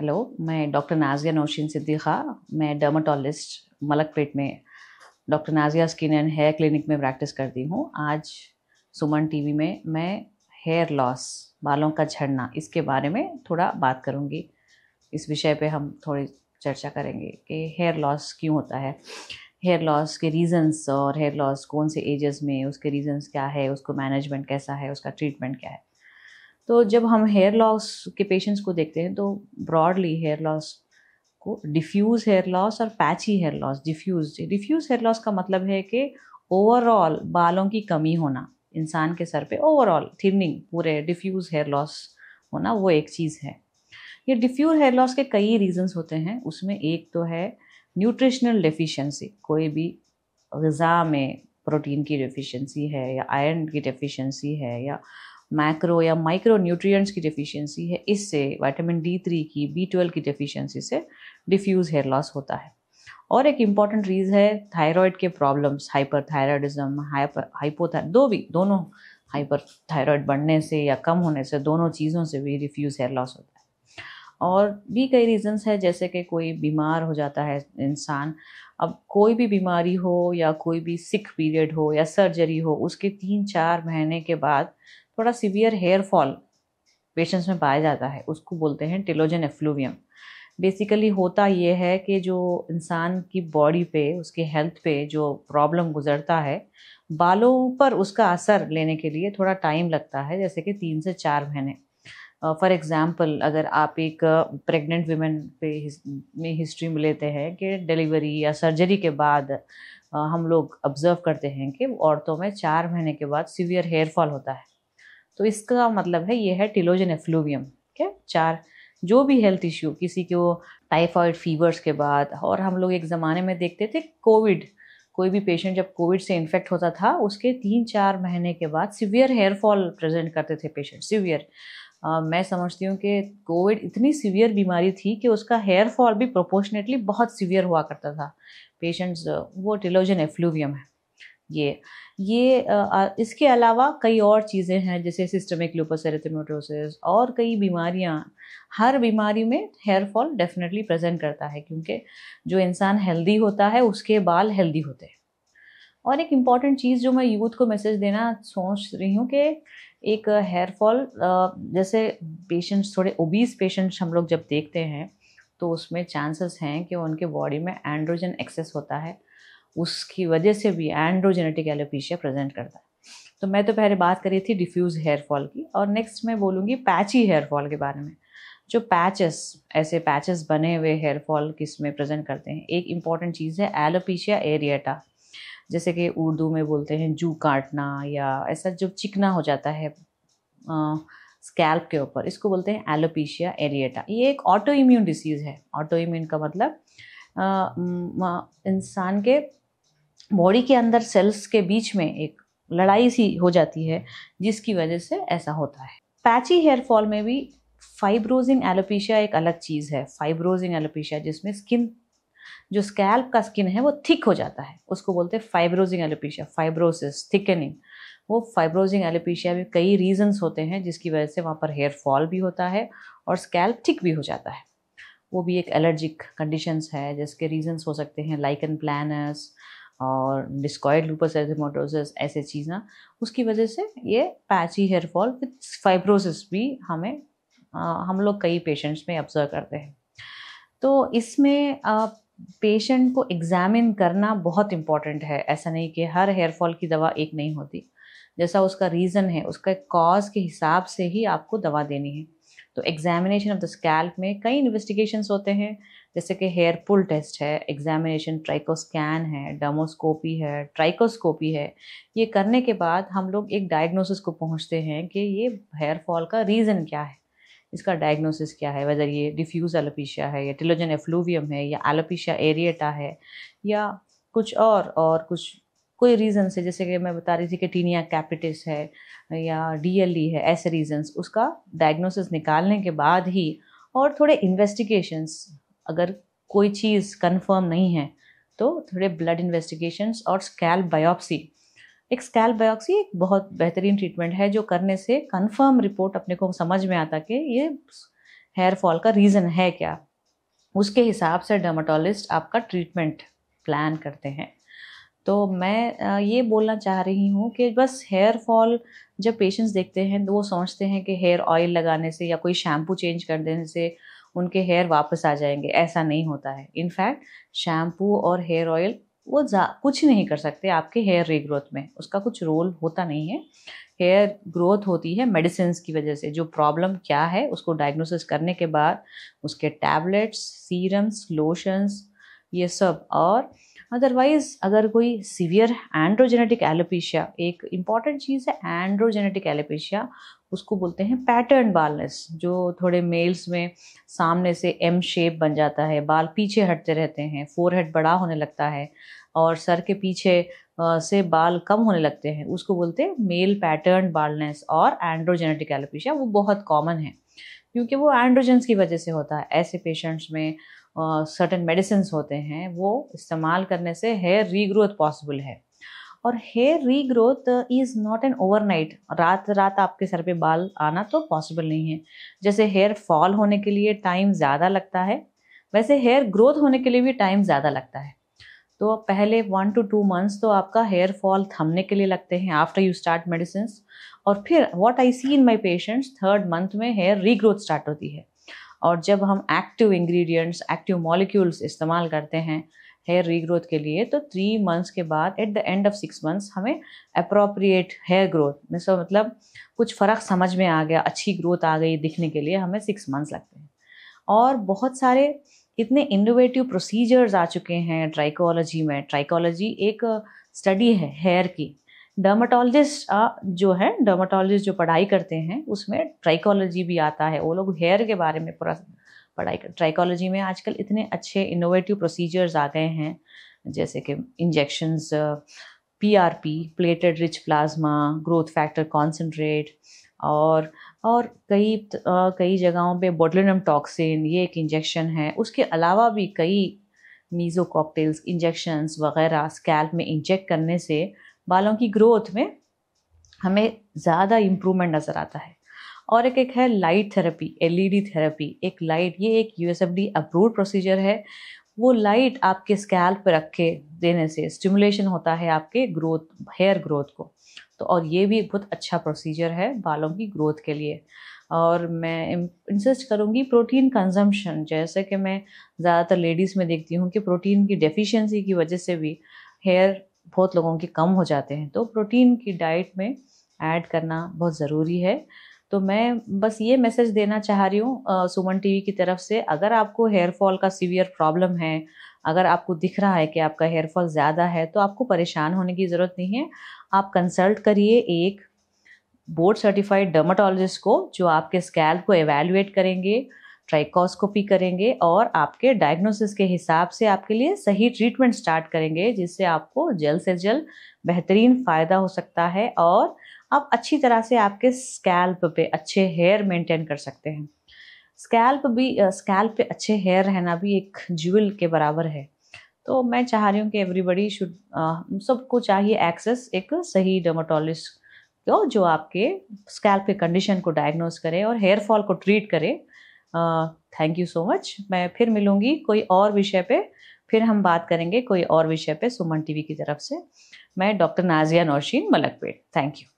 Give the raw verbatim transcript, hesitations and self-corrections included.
Hello, मैं doctor Nazia Nausheen सिद्दीख़ा, मैं dermatologist Malakpet में doctor Nazia skin and hair clinic में प्रैक्टिस करती हूँ। आज सुमन टीवी में मैं हेयर लॉस, बालों का झड़ना, इसके बारे में थोड़ा बात करूँगी। इस विषय पे हम थोड़ी चर्चा करेंगे कि हेयर लॉस क्यों होता है, हेयर लॉस के रीज़न्स और हेयर लॉस कौन से एजेस में, उसके रीज़न्स क्या है, उसको मैनेजमेंट कैसा है, उसका ट्रीटमेंट क्या है। तो जब हम हेयर लॉस के पेशेंट्स को देखते हैं तो ब्रॉडली हेयर लॉस को डिफ्यूज़ हेयर लॉस और patchy hair loss. Diffuse diffuse hair loss का मतलब है कि ओवरऑल बालों की कमी होना इंसान के सर पे, ओवरऑल थिनिंग, पूरे डिफ्यूज़ हेयर लॉस होना, वो एक चीज़ है। ये डिफ्यूज़ हेयर लॉस के कई रीज़न्स होते हैं। उसमें एक तो है न्यूट्रिशनल डेफिशिएंसी, कोई भी ग़िज़ा में प्रोटीन की डेफिशिएंसी है या आयरन की डेफिशिएंसी है या मैक्रो या माइक्रो न्यूट्रिएंट्स की डेफिशिएंसी है, इससे विटामिन डी थ्री की, बी ट्वेल्व की डेफिशिएंसी से डिफ्यूज़ हेयर लॉस होता है। और एक इम्पॉर्टेंट रीज़ है थायराइड के प्रॉब्लम्स, हाइपरथायराइडिज्म, हाइपर हाइपोथा दो भी दोनों हाइपरथायराइड बढ़ने से या कम होने से, दोनों चीज़ों से भी डिफ्यूज़ हेयर लॉस होता है। और भी कई रीज़न्स है, जैसे कि कोई बीमार हो जाता है इंसान। अब कोई भी बीमारी हो या कोई भी सिक पीरियड हो या सर्जरी हो, उसके तीन चार महीने के बाद थोड़ा सीवियर हेयर फॉल पेशेंट्स में पाया जाता है, उसको बोलते हैं टेलोजन एफ्लूवियम। बेसिकली होता ये है कि जो इंसान की बॉडी पे, उसके हेल्थ पे जो प्रॉब्लम गुजरता है, बालों पर उसका असर लेने के लिए थोड़ा टाइम लगता है, जैसे कि तीन से चार महीने। फॉर एग्ज़ाम्पल, अगर आप एक प्रेग्नेंट वीमेन पे हिस, में हिस्ट्री में लेते हैं कि डिलीवरी या सर्जरी के बाद हम लोग ऑब्ज़र्व करते हैं कि औरतों में चार महीने के बाद सीवियर हेयर फॉल होता है, तो इसका मतलब है ये है टेलोजन एफ्लूवियम। क्या चार जो भी हेल्थ इश्यू, किसी को टाइफॉइड फीवर्स के बाद, और हम लोग एक ज़माने में देखते थे कोविड, कोई भी पेशेंट जब कोविड से इन्फेक्ट होता था, उसके तीन चार महीने के बाद सीवियर हेयर फॉल प्रेजेंट करते थे पेशेंट, सीवियर। मैं समझती हूँ कि कोविड इतनी सीवियर बीमारी थी कि उसका हेयर फॉल भी प्रोपोर्शनेटली बहुत सीवियर हुआ करता था पेशेंट्स, वो टेलोजन एफ्लूवियम है। ये ये आ, इसके अलावा कई और चीज़ें हैं, जैसे सिस्टमिक ल्यूपस एरिथेमेटोसिस और कई बीमारियां। हर बीमारी में हेयर फॉल डेफिनेटली प्रेजेंट करता है, क्योंकि जो इंसान हेल्दी होता है उसके बाल हेल्दी होते हैं। और एक इम्पॉर्टेंट चीज़ जो मैं यूथ को मैसेज देना सोच रही हूँ कि एक हेयर फॉल, जैसे पेशेंट्स, थोड़े ओबीस पेशेंट्स हम लोग जब देखते हैं तो उसमें चांसेस हैं कि उनके बॉडी में एंड्रोजन एक्सेस होता है, उसकी वजह से भी एंड्रोजेनेटिक एलोपीशिया प्रेजेंट करता है। तो मैं तो पहले बात करी थी डिफ्यूज़ हेयर फॉल की, और नेक्स्ट मैं बोलूँगी पैची हेयर फॉल के बारे में। जो पैचेस, ऐसे पैचेस बने हुए हेयर फॉल किस में प्रेजेंट करते हैं, एक इम्पॉर्टेंट चीज़ है एलोपीशिया एरिएटा, जैसे कि उर्दू में बोलते हैं जू काटना, या ऐसा जो चिकना हो जाता है स्कैल्प के ऊपर, इसको बोलते हैं एलोपीशिया एरिएटा। ये एक ऑटो इम्यून डिसीज़ है। ऑटो इम्यून का मतलब इंसान के बॉडी के अंदर सेल्स के बीच में एक लड़ाई सी हो जाती है, जिसकी वजह से ऐसा होता है। पैची हेयर फॉल में भी फाइब्रोजिंग एलोपीशिया एक अलग चीज़ है। फाइब्रोजिंग एलोपीशिया, जिसमें स्किन, जो स्कैल्प का स्किन है वो थिक हो जाता है, उसको बोलते हैं फाइब्रोजिंग एलोपीशिया, फाइब्रोसिस, थिकनिंग। वो फाइब्रोजिंग एलोपीशिया में कई रीजंस होते हैं जिसकी वजह से वहाँ पर हेयर फॉल भी होता है और स्कैल्प थिक भी हो जाता है। वो भी एक एलर्जिक कंडीशंस है, जिसके रीजंस हो सकते हैं लाइकेन प्लानस और डिस्कॉड लुपरस एरिथेमेटोसिस, ऐसे चीज़ ना, उसकी वजह से ये patchy hair fall with fibrosis भी हमें आ, हम लोग कई पेशेंट्स में ऑब्जर्व करते हैं। तो इसमें आ, पेशेंट को एग्जामिन करना बहुत इम्पॉर्टेंट है। ऐसा नहीं कि हर हेयर फॉल की दवा एक नहीं होती, जैसा उसका रीज़न है, उसका कॉज के हिसाब से ही आपको दवा देनी है। तो एग्जामिनेशन ऑफ द स्कैल्प में कई इन्वेस्टिगेशंस होते हैं, जैसे कि हेयर पुल टेस्ट है, एग्जामिनेशन ट्राइकोस्कैन है, डामोस्कोपी है, ट्राइकोस्कोपी है। ये करने के बाद हम लोग एक डायग्नोसिस को पहुंचते हैं कि ये हेयर फॉल का रीज़न क्या है, इसका डायग्नोसिस क्या है, वेदर ये डिफ्यूज़ एलोपीशिया है या टेलोजन एफ्लूवियम है या एलोपीशिया एरिएटा है या कुछ और और कुछ कोई रीज़न से, जैसे कि मैं बता रही थी कि टीनिया कैपिटिस है या डी एल ई है, ऐसे रीजंस। उसका डायग्नोसिस निकालने के बाद ही, और थोड़े इन्वेस्टिगेशंस, अगर कोई चीज़ कंफर्म नहीं है तो थोड़े ब्लड इन्वेस्टिगेशंस और स्कैल्प बायोप्सी। एक स्कैल्प बायोप्सी एक बहुत बेहतरीन ट्रीटमेंट है, जो करने से कंफर्म रिपोर्ट अपने को समझ में आता कि ये हेयर फॉल का रीज़न है क्या, उसके हिसाब से डर्माटोलॉजिस्ट आपका ट्रीटमेंट प्लान करते हैं। तो मैं ये बोलना चाह रही हूँ कि बस हेयर फॉल जब पेशेंट्स देखते हैं तो वो सोचते हैं कि हेयर ऑयल लगाने से या कोई शैम्पू चेंज कर देने से उनके हेयर वापस आ जाएंगे, ऐसा नहीं होता है। इनफैक्ट शैम्पू और हेयर ऑयल वो कुछ नहीं कर सकते आपके हेयर रीग्रोथ में, उसका कुछ रोल होता नहीं है। हेयर ग्रोथ होती है मेडिसिन की वजह से, जो प्रॉब्लम क्या है उसको डायग्नोसिस करने के बाद उसके टैबलेट्स, सीरम्स, लोशंस, ये सब। और अदरवाइज़ अगर कोई सीवियर एंड्रोजेनेटिक एलोपीशिया, एक इम्पॉर्टेंट चीज़ है एंड्रोजेनेटिक एलोपीशिया, उसको बोलते हैं पैटर्न बालनेस, जो थोड़े मेल्स में सामने से एम शेप बन जाता है, बाल पीछे हटते रहते हैं, फोरहेड बड़ा होने लगता है और सर के पीछे से बाल कम होने लगते हैं, उसको बोलते हैं मेल पैटर्न बालनेस और एंड्रोजेनेटिक एलोपीशिया। वो बहुत कॉमन है क्योंकि वो एंड्रोजेंस की वजह से होता है। ऐसे पेशेंट्स में सर्टेन मेडिसिन्स होते हैं, वो इस्तेमाल करने से हेयर रीग्रोथ पॉसिबल है। और hair regrowth is not an overnight, रात रात आपके सर पे बाल आना तो पॉसिबल नहीं है। जैसे हेयर फॉल होने के लिए टाइम ज़्यादा लगता है, वैसे हेयर ग्रोथ होने के लिए भी टाइम ज़्यादा लगता है। तो पहले वन टू टू मंथ्स तो आपका हेयर फॉल थमने के लिए लगते हैं आफ्टर यू स्टार्ट मेडिसिन, और फिर what I see in my patients third month में हेयर रीग्रोथ स्टार्ट होती है। और जब हम एक्टिव इंग्रेडिएंट्स, एक्टिव मॉलिक्यूल्स इस्तेमाल करते हैं हेयर रीग्रोथ के लिए, तो थ्री मंथ्स के बाद at the end of six months हमें अप्रोप्रिएट हेयर ग्रोथ में, सो मतलब कुछ फ़र्क समझ में आ गया, अच्छी ग्रोथ आ गई, दिखने के लिए हमें सिक्स मंथ्स लगते हैं। और बहुत सारे इतने इनोवेटिव प्रोसीजर्स आ चुके हैं ट्राइकोलॉजी में। ट्राइकोलॉजी एक स्टडी है हेयर की। डर्माटोलॉजिस्ट जो है, डर्माटोलॉजिस्ट जो पढ़ाई करते हैं उसमें ट्राइकोलॉजी भी आता है। वो लोग हेयर के बारे में पूरा पढ़ाई कर, ट्राइकोलॉजी में आजकल इतने अच्छे इनोवेटिव प्रोसीजर्स आ गए हैं, जैसे कि injections, PRP, platelet rich plasma, growth factor concentrate, और और कई कई जगहों पे बोटलिनम टॉक्सिन, ये एक इंजेक्शन है। उसके अलावा भी कई मीज़ो कॉकटेल्स, इंजेक्शंस वगैरह स्कैल्प में इंजेक्ट करने से बालों की ग्रोथ में हमें ज़्यादा इम्प्रूवमेंट नज़र आता है। और एक एक है लाइट थेरेपी, एलईडी थेरेपी। एक लाइट, ये एक यूएसएफडी अप्रूव्ड प्रोसीजर है। वो लाइट आपके स्कैल्प पर रख के देने से स्टिमुलेशन होता है आपके ग्रोथ, हेयर ग्रोथ को। तो और ये भी बहुत अच्छा प्रोसीजर है बालों की ग्रोथ के लिए। और मैं इंसिस्ट करूँगी प्रोटीन कंजम्पशन, जैसे कि मैं ज़्यादातर लेडीज़ में देखती हूँ कि प्रोटीन की डेफिशिएंसी की वजह से भी हेयर बहुत लोगों के कम हो जाते हैं, तो प्रोटीन की डाइट में ऐड करना बहुत ज़रूरी है। तो मैं बस ये मैसेज देना चाह रही हूँ सुमन टीवी की तरफ से, अगर आपको हेयर फॉल का सीवियर प्रॉब्लम है, अगर आपको दिख रहा है कि आपका हेयर फॉल ज़्यादा है, तो आपको परेशान होने की ज़रूरत नहीं है। आप कंसल्ट करिए एक बोर्ड सर्टिफाइड डर्माटोलॉजिस्ट को, जो आपके स्कैल्प को एवेल्युएट करेंगे, ट्राइकोस्कोपी करेंगे और आपके डायग्नोसिस के हिसाब से आपके लिए सही ट्रीटमेंट स्टार्ट करेंगे, जिससे आपको जल्द से जल्द बेहतरीन फ़ायदा हो सकता है और आप अच्छी तरह से आपके स्कैल्प पे अच्छे हेयर मेंटेन कर सकते हैं। स्कैल्प भी स्कैल्प पे अच्छे हेयर रहना भी एक ज्वेल के बराबर है। तो मैं चाह रही हूँ कि एवरीबडी शुड, सबको चाहिए एक्सेस एक सही डर्माटोलॉजिस्ट को, जो आपके स्कैल्प के कंडीशन को डायग्नोस करे और हेयर फॉल को ट्रीट करे। Thank you so much. मैं फिर मिलूँगी कोई और विषय पे, फिर हम बात करेंगे कोई और विषय पे सुमन टीवी की तरफ से। मैं doctor Nazia Naushin Malakpet. Thank you.